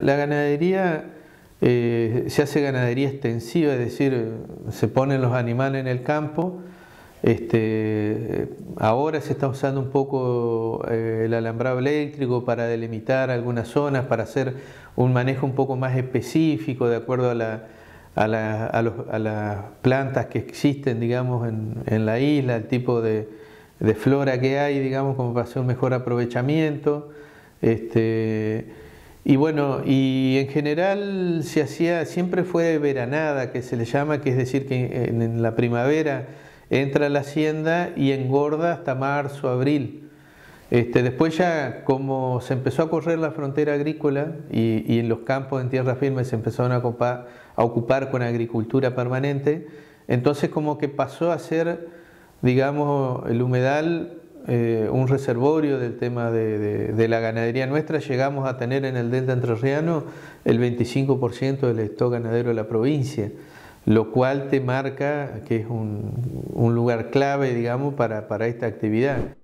La ganadería se hace ganadería extensiva, es decir, se ponen los animales en el campo. Ahora se está usando un poco el alambrado eléctrico para delimitar algunas zonas, para hacer un manejo un poco más específico de acuerdo a las plantas que existen, digamos, en la isla, el tipo de flora que hay, digamos, como para hacer un mejor aprovechamiento. Y bueno, y en general se hacía, siempre fue veranada, que se le llama, que es decir que en la primavera entra a la hacienda y engorda hasta marzo, abril. Después ya, como se empezó a correr la frontera agrícola y en los campos en tierra firme se empezaron a ocupar con agricultura permanente, entonces como que pasó a ser, digamos, el humedal un reservorio del tema de la ganadería nuestra. Llegamos a tener en el delta entrerriano el 25% del stock ganadero de la provincia, lo cual te marca que es un lugar clave, digamos, para esta actividad.